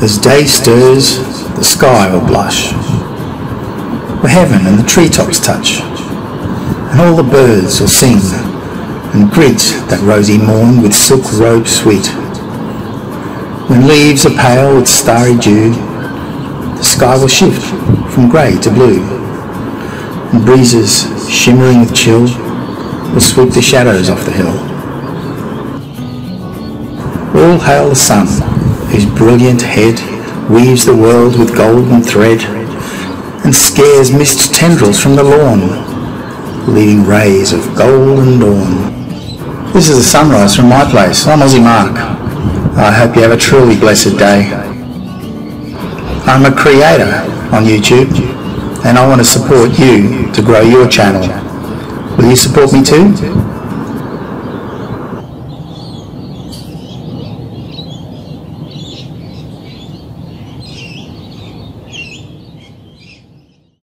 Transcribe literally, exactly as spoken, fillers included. As day stirs, the sky will blush, where heaven and the treetops touch, and all the birds will sing and greet that rosy morn with silk robe sweet. When leaves are pale with starry dew, the sky will shift from grey to blue, and breezes shimmering with chill will sweep the shadows off the hill. All hail the sun, whose brilliant head weaves the world with golden thread, and scares mist tendrils from the lawn, leaving rays of golden dawn. This is a sunrise from my place. I'm Aussie Mark. I hope you have a truly blessed day. I'm a creator on YouTube, and I want to support you to grow your channel. Will you support me too?